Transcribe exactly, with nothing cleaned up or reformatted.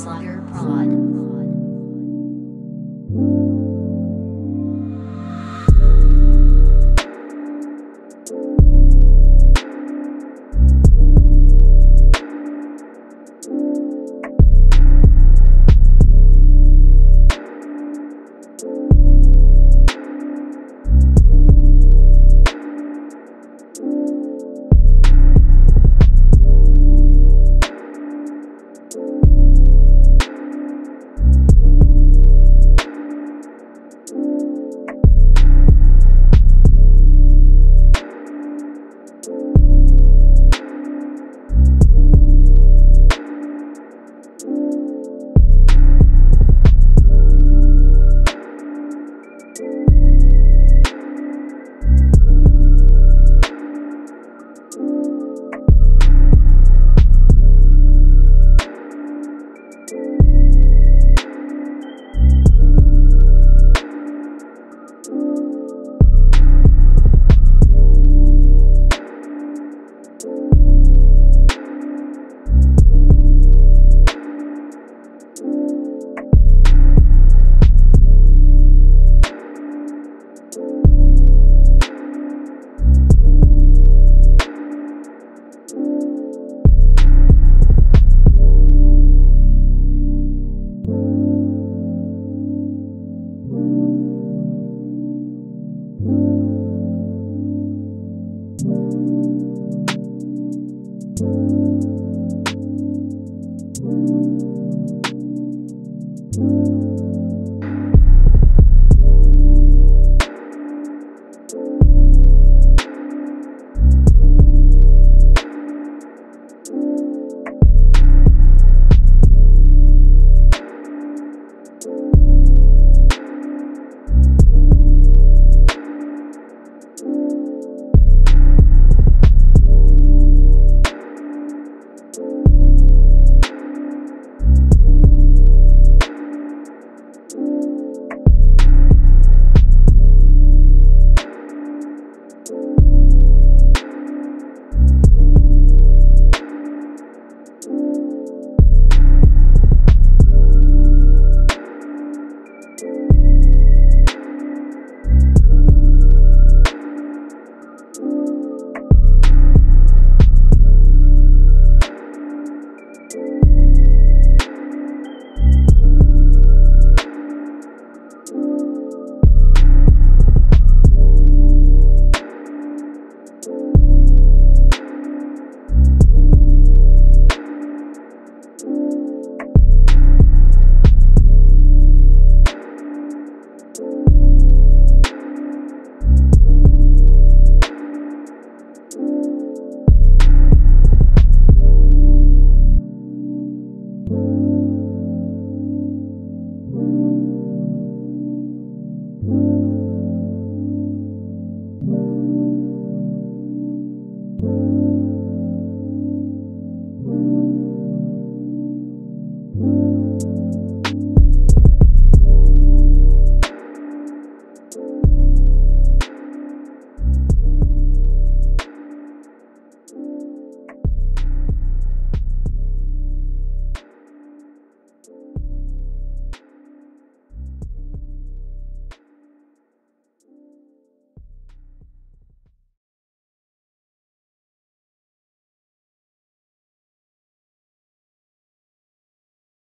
Slider Prod.